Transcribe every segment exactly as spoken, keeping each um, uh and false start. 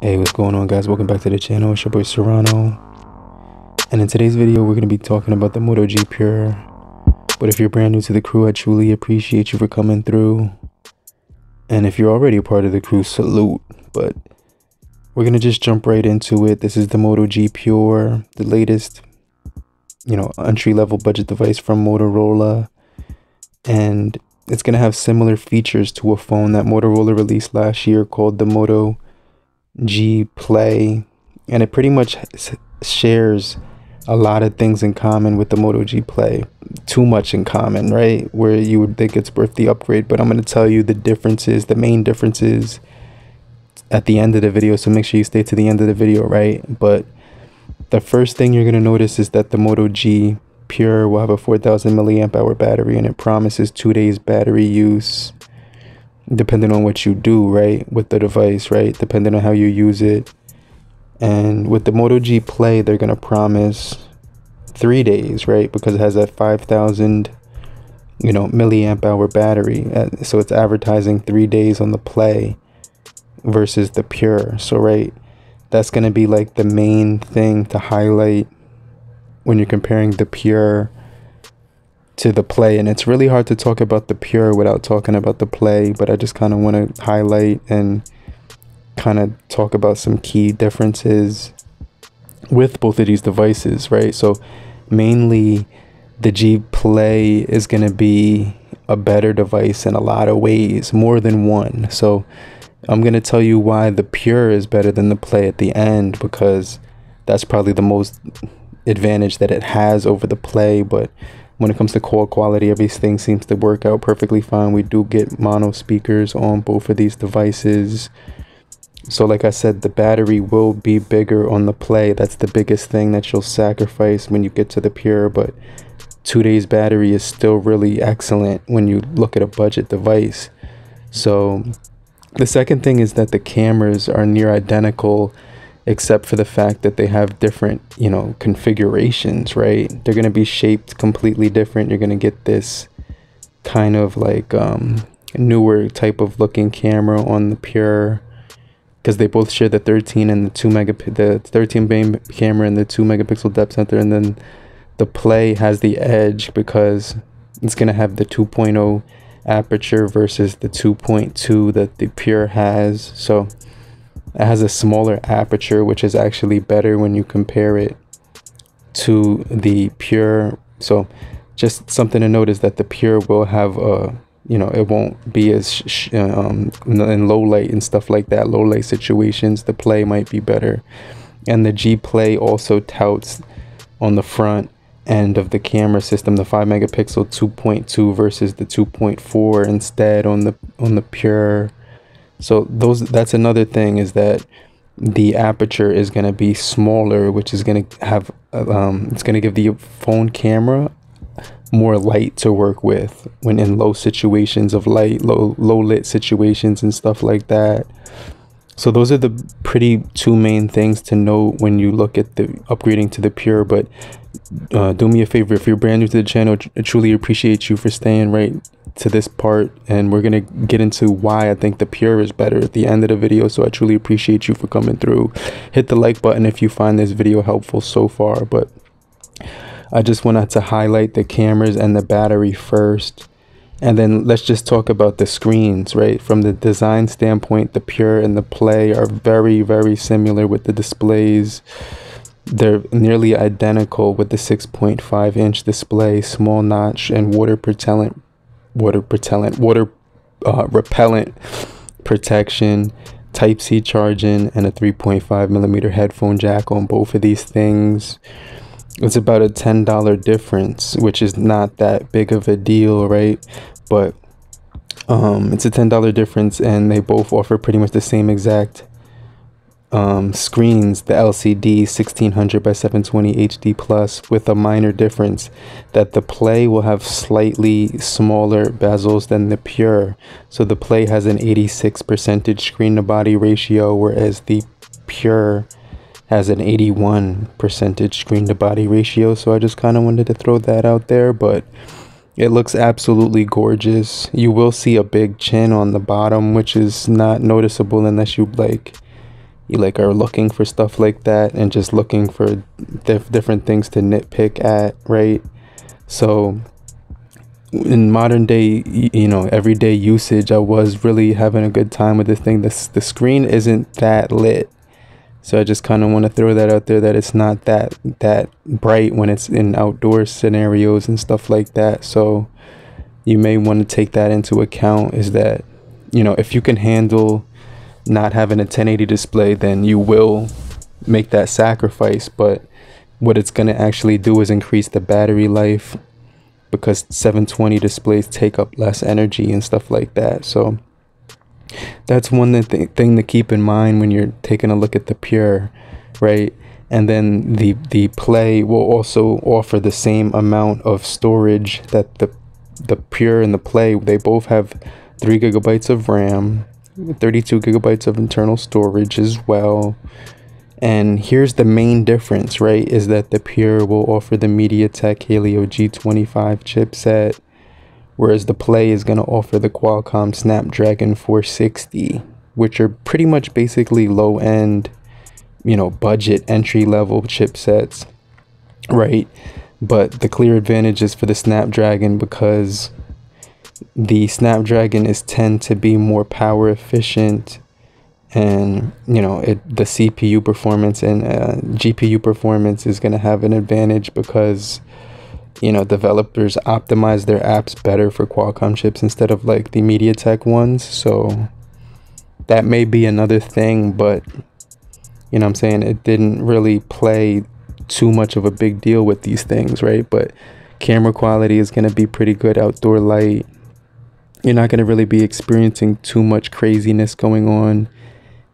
Hey, what's going on, guys? Welcome back to the channel. It's your boy Serrano, and in today's video we're going to be talking about the Moto G Pure. But if you're brand new to the crew, I truly appreciate you for coming through, and if you're already a part of the crew, salute. But we're going to just jump right into it. This is the Moto G Pure, the latest, you know, entry-level budget device from Motorola, and it's going to have similar features to a phone that Motorola released last year called the Moto G Play, and it pretty much shares a lot of things in common with the Moto G Play. Too much in common, right? Where you would think it's worth the upgrade, but I'm going to tell you the differences, the main differences, at the end of the video, so make sure you stay to the end of the video, right? But the first thing you're going to notice is that the Moto G Pure will have a four thousand milliamp hour battery, and it promises two days battery use, depending on what you do, right, with the device, right, depending on how you use it. And with the Moto G Play, they're going to promise three days, right, because it has that five thousand, you know, milliamp hour battery, so it's advertising three days on the Play versus the Pure. So, right, that's going to be like the main thing to highlight when you're comparing the Pure to the Play. And it's really hard to talk about the Pure without talking about the Play, but I just kind of want to highlight and kind of talk about some key differences with both of these devices, right? So mainly the G Play is going to be a better device in a lot of ways, more than one. So I'm going to tell you why the Pure is better than the Play at the end, because that's probably the most advantage that it has over the Play. But when it comes to core quality, everything seems to work out perfectly fine. We do get mono speakers on both of these devices. So like I said, the battery will be bigger on the Play. That's the biggest thing that you'll sacrifice when you get to the Pure. But two days battery is still really excellent when you look at a budget device. So the second thing is that the cameras are near identical, except for the fact that they have different, you know, configurations, right? They're going to be shaped completely different. You're going to get this kind of like um, newer type of looking camera on the Pure, because they both share the thirteen and the two megapixel, the thirteen main camera and the two megapixel depth sensor. And then the Play has the edge because it's going to have the two point oh aperture versus the two point two that the Pure has. So it has a smaller aperture, which is actually better when you compare it to the Pure. So just something to notice, that the Pure will have a, you know, it won't be as sh sh um, in low light and stuff like that, low light situations. The Play might be better. And the G Play also touts on the front end of the camera system the five megapixel two point two versus the two point four instead on the on the Pure. So those, that's another thing, is that the aperture is going to be smaller, which is going to have, um, it's going to give the phone camera more light to work with when in low situations of light, low, low lit situations and stuff like that. So those are the pretty two main things to note when you look at the upgrading to the Pure. But uh, do me a favor, if you're brand new to the channel, I truly appreciate you for staying right to this part, and we're gonna get into why I think the Pure is better at the end of the video. So I truly appreciate you for coming through. Hit the like button if you find this video helpful so far. But I just wanted to highlight the cameras and the battery first, and then let's just talk about the screens, right? From the design standpoint, the Pure and the Play are very very similar with the displays. They're nearly identical, with the six point five inch display, small notch, and water repellent water repellent water uh, repellent protection, type C charging, and a three point five millimeter headphone jack on both of these things. It's about a ten dollar difference, which is not that big of a deal, right? But um it's a ten dollar difference, and they both offer pretty much the same exact um screens, the L C D sixteen hundred by seven twenty H D plus, with a minor difference that the Play will have slightly smaller bezels than the Pure. So the Play has an eighty-six percent screen to body ratio, whereas the Pure has an eighty-one percent screen to body ratio. So I just kind of wanted to throw that out there, but it looks absolutely gorgeous. You will see a big chin on the bottom, which is not noticeable unless you like you like are looking for stuff like that and just looking for diff different things to nitpick at, right? So in modern day, you know, everyday usage, I was really having a good time with this thing. This the screen isn't that lit, so I just kind of want to throw that out there, that it's not that that bright when it's in outdoor scenarios and stuff like that. So you may want to take that into account, is that, you know, if you can handle not having a ten eighty display, then you will make that sacrifice. But what it's going to actually do is increase the battery life, because seven twenty displays take up less energy and stuff like that. So that's one th thing to keep in mind when you're taking a look at the Pure, right? And then the the Play will also offer the same amount of storage that the the Pure and the Play. They both have three gigabytes of RAM, thirty-two gigabytes of internal storage as well. And here's the main difference, right, is that the Pure will offer the MediaTek Helio G twenty-five chipset, whereas the Play is going to offer the Qualcomm Snapdragon four sixty, which are pretty much basically low-end, you know, budget entry-level chipsets, right? But the clear advantage is for the Snapdragon, because the Snapdragon is tend to be more power efficient, and you know it the C P U performance and uh, G P U performance is going to have an advantage, because you know developers optimize their apps better for Qualcomm chips instead of like the MediaTek ones. So that may be another thing, but you know what I'm saying, it didn't really play too much of a big deal with these things, right? But camera quality is going to be pretty good, outdoor light, you're not going to really be experiencing too much craziness going on.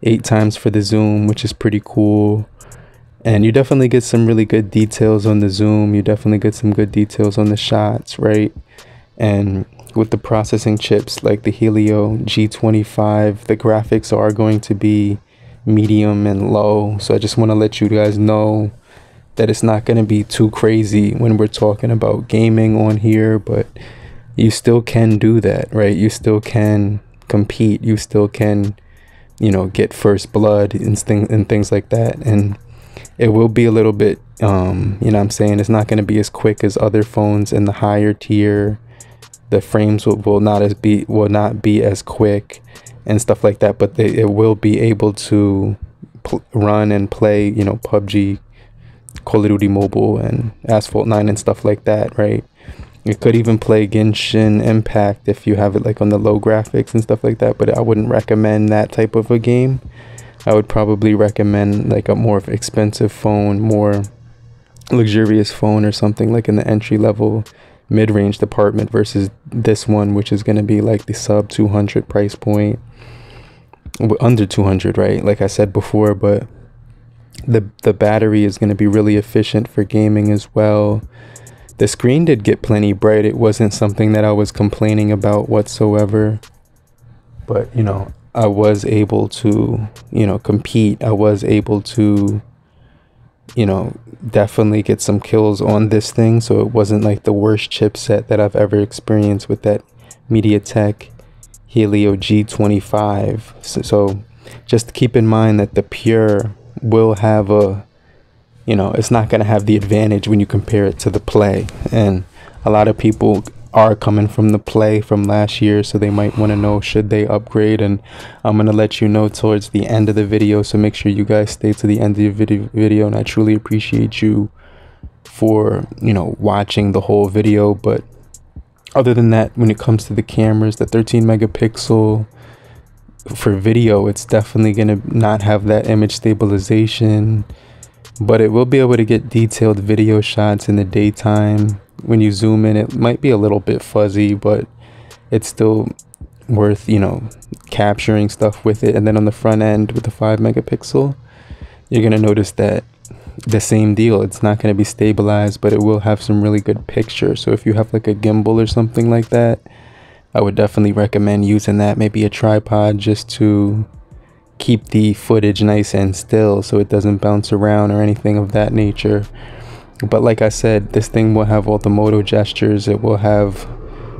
Eight times for the zoom, which is pretty cool, and you definitely get some really good details on the zoom, you definitely get some good details on the shots, right? And with the processing chips like the Helio G twenty-five, the graphics are going to be medium and low, so I just want to let you guys know that it's not going to be too crazy when we're talking about gaming on here, but you still can do that, right? You still can compete, you still can, you know, get first blood and, thing and things like that. And it will be a little bit, um, you know what I'm saying, it's not going to be as quick as other phones in the higher tier. The frames will, will, not, as be, will not be as quick and stuff like that, but they, it will be able to run and play, you know, P U B G, Call of Duty Mobile, and Asphalt nine and stuff like that, right? You could even play Genshin Impact if you have it like on the low graphics and stuff like that, but I wouldn't recommend that type of a game. I would probably recommend like a more expensive phone, more luxurious phone or something like in the entry level mid-range department, versus this one, which is going to be like the sub two hundred price point, under two hundred, right? Like I said before, but the the battery is going to be really efficient for gaming as well. The screen did get plenty bright, it wasn't something that I was complaining about whatsoever, but you know I was able to, you know, compete, I was able to, you know, definitely get some kills on this thing. So it wasn't like the worst chipset that I've ever experienced with that MediaTek Helio G twenty-five. So, so just keep in mind that the Pure will have a, you know, it's not going to have the advantage when you compare it to the Play, and a lot of people are coming from the Play from last year, so they might want to know, should they upgrade? And I'm going to let you know towards the end of the video, so make sure you guys stay to the end of the video, video and I truly appreciate you for, you know, watching the whole video. But other than that, when it comes to the cameras, the thirteen megapixel for video, it's definitely going to not have that image stabilization, but it will be able to get detailed video shots in the daytime. When you zoom in, it might be a little bit fuzzy, but it's still worth, you know, capturing stuff with it. And then on the front end with the five megapixel, you're going to notice that the same deal, it's not going to be stabilized, but it will have some really good pictures. So if you have like a gimbal or something like that, I would definitely recommend using that, maybe a tripod, just to keep the footage nice and still so it doesn't bounce around or anything of that nature. But like I said, this thing will have all the moto gestures, it will have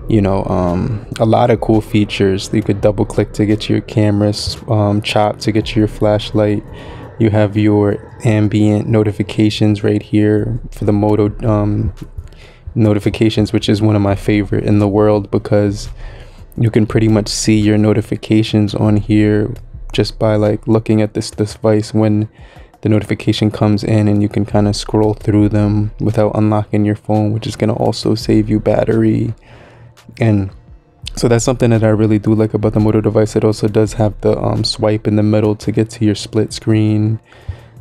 you know, um, a lot of cool features. You could double click to get your cameras, um, chop to get your flashlight. You have your ambient notifications right here for the Moto um, notifications, which is one of my favorite in the world, because you can pretty much see your notifications on here just by like looking at this, this device when the notification comes in, and you can kind of scroll through them without unlocking your phone, which is going to also save you battery. And so that's something that I really do like about the Moto device. It also does have the um, swipe in the middle to get to your split screen.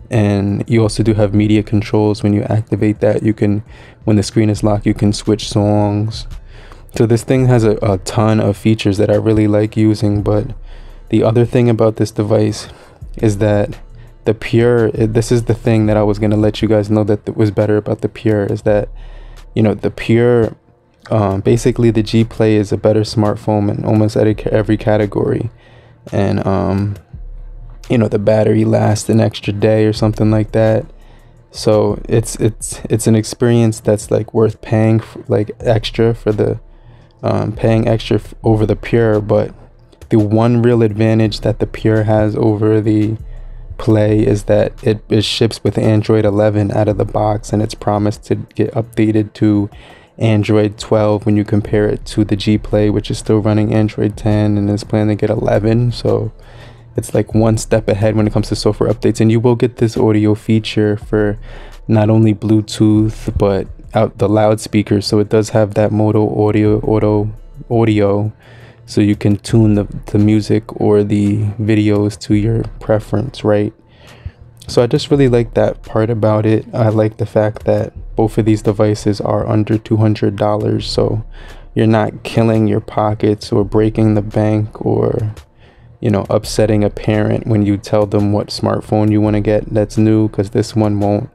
And you also do have media controls. When you activate that, you can, when the screen is locked, you can switch songs. So this thing has a, a ton of features that I really like using. But the other thing about this device is that the Pure, this is the thing that I was going to let you guys know that was better about the Pure, is that, you know, the Pure, Um, basically the G Play is a better smartphone in almost every category. And um, you know, the battery lasts an extra day or something like that, so it's it's it's an experience that's like worth paying for, like extra for the um, paying extra f over the Pure. But the one real advantage that the Pure has over the Play is that it, it ships with Android eleven out of the box, and it's promised to get updated to Android twelve when you compare it to the G Play, which is still running Android ten and is planning to get eleven. So it's like one step ahead when it comes to software updates. And you will get this audio feature for not only Bluetooth but out the loudspeaker, so it does have that Moto audio auto audio so you can tune the, the music or the videos to your preference, right? So I just really like that part about it. I like the fact that both of these devices are under two hundred dollars, so you're not killing your pockets or breaking the bank or, you know, upsetting a parent when you tell them what smartphone you want to get that's new, because this one won't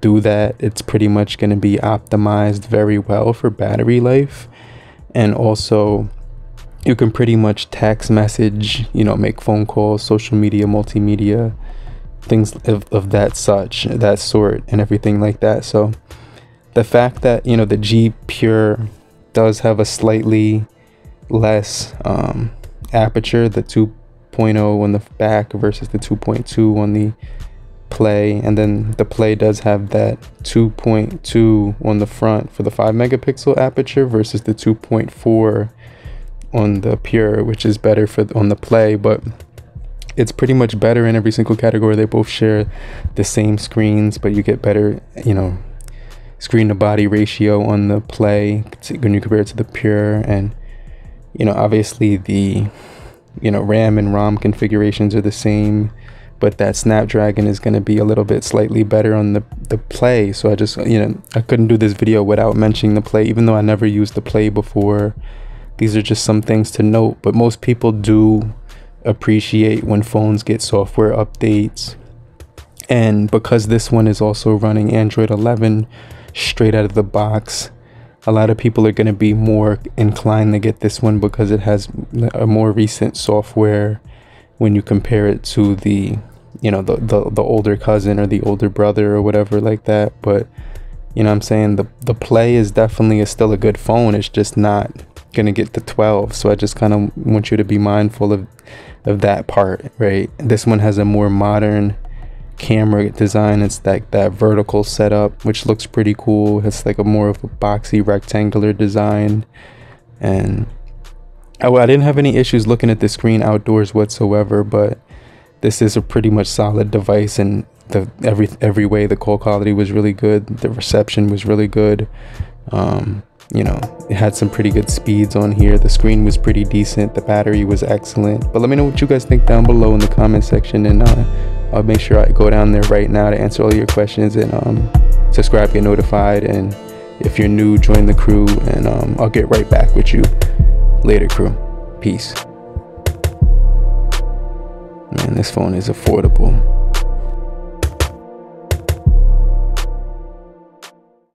do that. It's pretty much going to be optimized very well for battery life. And also, you can pretty much text message, you know, make phone calls, social media, multimedia, things of, of that such that sort and everything like that. So the fact that, you know, the G Pure does have a slightly less um aperture, the two point oh on the back versus the two point two on the Play, and then the Play does have that two point two on the front for the five megapixel aperture versus the two point four on the Pure, which is better for on the Play. But it's pretty much better in every single category. They both share the same screens, but you get better, you know, screen to body ratio on the Play when you compare it to the Pure. And, you know, obviously the, you know, RAM and ROM configurations are the same, but that Snapdragon is going to be a little bit slightly better on the, the Play. So I just, you know, I couldn't do this video without mentioning the Play, even though I never used the Play before. These are just some things to note, but most people do appreciate when phones get software updates. And because this one is also running Android eleven straight out of the box, a lot of people are going to be more inclined to get this one because it has a more recent software when you compare it to the, you know, the the, the older cousin or the older brother or whatever like that. But you know what I'm saying, the the Play is definitely is still a good phone. It's just not gonna get the twelve, so I just kind of want you to be mindful of of that part, right? This one has a more modern camera design. It's like that vertical setup, which looks pretty cool. It's like a more of a boxy rectangular design. And I, I didn't have any issues looking at the screen outdoors whatsoever, but this is a pretty much solid device, and the every every way the call quality was really good, the reception was really good. um You know, it had some pretty good speeds on here. The screen was pretty decent. The battery was excellent. But let me know what you guys think down below in the comment section, and uh, I'll make sure I go down there right now to answer all your questions. And um, subscribe, get notified, and if you're new, join the crew. And um, I'll get right back with you later, crew. Peace. Man, this phone is affordable.